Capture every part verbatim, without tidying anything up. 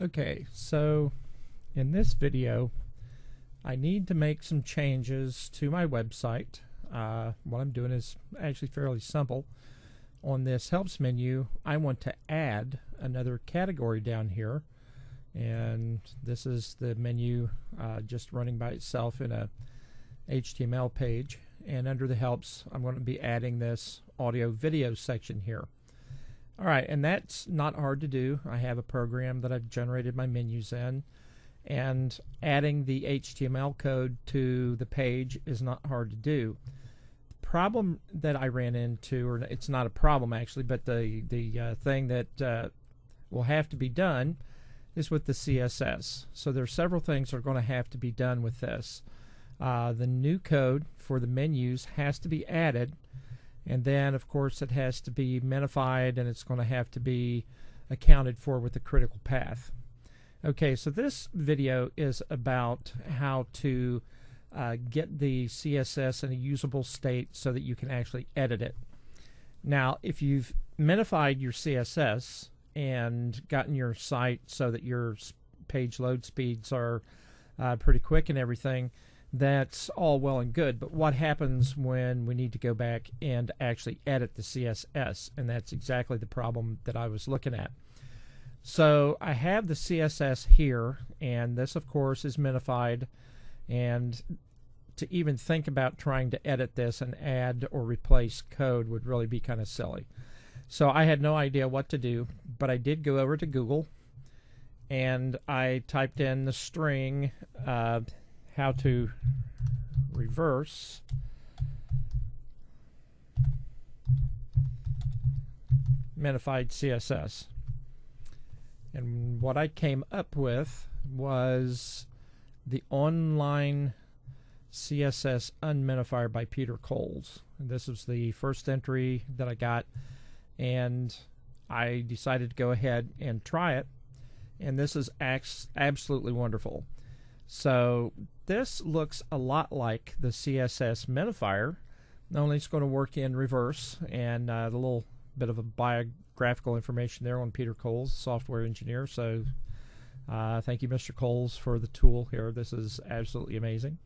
Okay, so in this video I need to make some changes to my website. Uh, what I'm doing is actually fairly simple. On this helps menu I want to add another category down here, and this is the menu uh, just running by itself in a H T M L page, and under the helps I'm going to be adding this audio video section here. Alright, and that's not hard to do. I have a program that I've generated my menus in, and adding the H T M L code to the page is not hard to do. The problem that I ran into, or it's not a problem actually, but the, the uh, thing that uh, will have to be done is with the C S S. So there are several things that are going to have to be done with this. Uh, the new code for the menus has to be added, and then of course it has to be minified, and it's going to have to be accounted for with the critical path. Okay, so this video is about how to uh, get the C S S in a usable state so that you can actually edit it. Now, if you've minified your C S S and gotten your site so that your page load speeds are uh, pretty quick and everything, that's all well and good, but what happens when we need to go back and actually edit the C S S? And that's exactly the problem that I was looking at. So I have the C S S here, and this of course is minified, and to even think about trying to edit this and add or replace code would really be kind of silly. So I had no idea what to do, but I did go over to Google and I typed in the string uh, how to reverse minified C S S, and what I came up with was the online C S S unminifier by Peter Coles, and this was the first entry that I got, and I decided to go ahead and try it, and this is absolutely wonderful. So this looks a lot like the C S S minifier, only it's going to work in reverse, and uh, a little bit of a biographical information there on Peter Coles, software engineer. So uh, thank you, Mister Coles, for the tool here. This is absolutely amazing.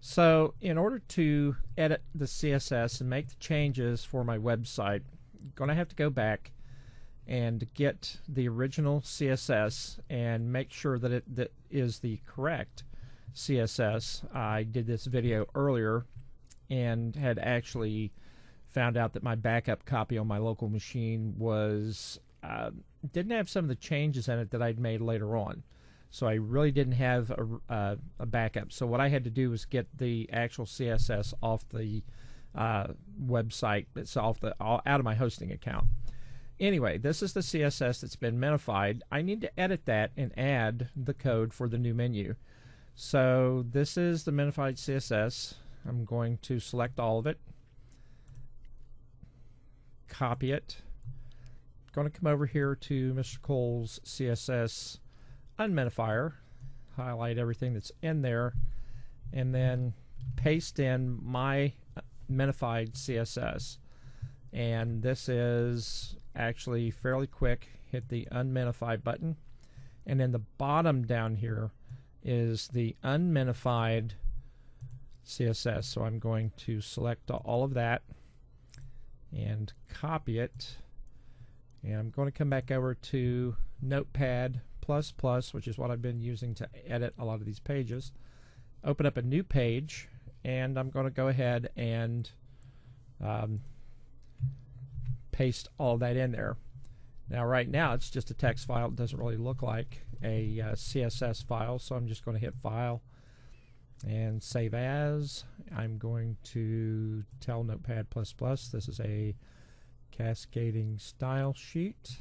So in order to edit the C S S and make the changes for my website, I'm going to have to go back and get the original C S S and make sure that it that is the correct C S S. I did this video earlier and had actually found out that my backup copy on my local machine was uh, didn't have some of the changes in it that I'd made later on, so I really didn't have a, uh, a backup. So what I had to do was get the actual C S S off the uh, website, that's off the out of my hosting account. Anyway, this is the C S S that's been minified. I need to edit that and add the code for the new menu. So this is the minified C S S. I'm going to select all of it, copy it. I'm going to come over here to Mister Coles' C S S unminifier, highlight everything that's in there, and then paste in my minified C S S. And this is actually fairly quick. Hit the unminify button, and in the bottom down here is the unminified C S S. So I'm going to select all of that and copy it, and I'm going to come back over to Notepad plus plus, which is what I've been using to edit a lot of these pages. Open up a new page, and I'm going to go ahead and um, paste all that in there. Now right now it's just a text file, it doesn't really look like a uh, C S S file, so I'm just going to hit file and save as. I'm going to tell Notepad plus plus this is a cascading style sheet,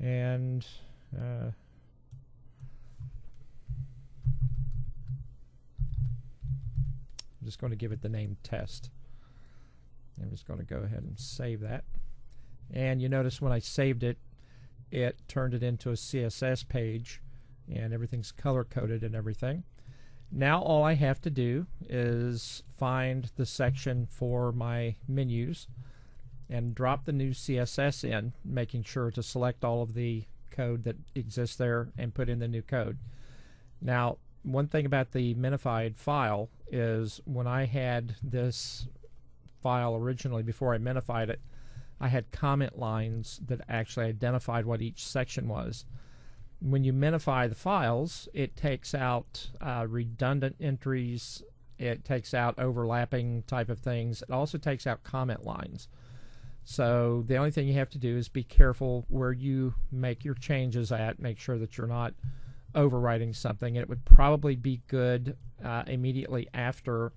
and uh, I'm just going to give it the name test. I'm just going to go ahead and save that, and you notice when I saved it, it turned it into a C S S page, and everything's color coded and everything. Now all I have to do is find the section for my menus and drop the new C S S in, making sure to select all of the code that exists there and put in the new code. Now, one thing about the minified file is when I had this file originally, before I minified it, I had comment lines that actually identified what each section was. When you minify the files, it takes out uh, redundant entries, it takes out overlapping type of things, it also takes out comment lines. So the only thing you have to do is be careful where you make your changes at, make sure that you're not overwriting something. And it would probably be good uh, immediately after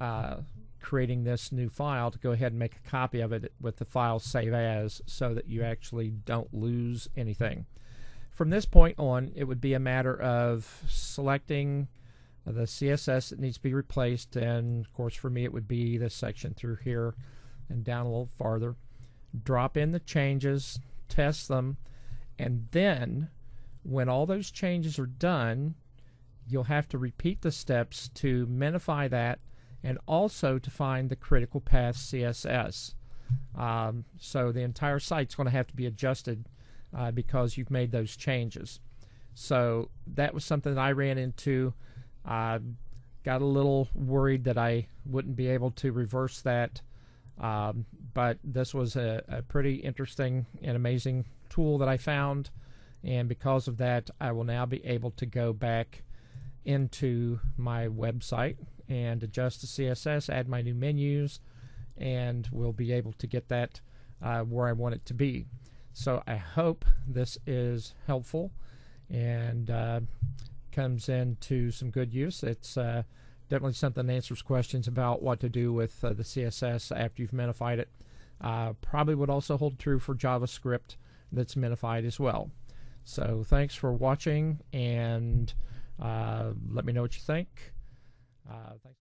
uh, creating this new file to go ahead and make a copy of it with the file save as, so that you actually don't lose anything. From this point on, it would be a matter of selecting the C S S that needs to be replaced, and of course for me it would be this section through here and down a little farther. Drop in the changes, test them, and then when all those changes are done, you'll have to repeat the steps to minify that and also to find the critical path C S S. Um, so the entire site's going to have to be adjusted uh, because you've made those changes. So that was something that I ran into. I uh, got a little worried that I wouldn't be able to reverse that, um, but this was a, a pretty interesting and amazing tool that I found, and because of that I will now be able to go back into my website and adjust the C S S, add my new menus, and we'll be able to get that uh, where I want it to be. So I hope this is helpful and uh, comes into some good use. It's uh, definitely something that answers questions about what to do with uh, the C S S after you've minified it. Uh, probably would also hold true for JavaScript that's minified as well. So thanks for watching, and uh, let me know what you think. Uh, thanks.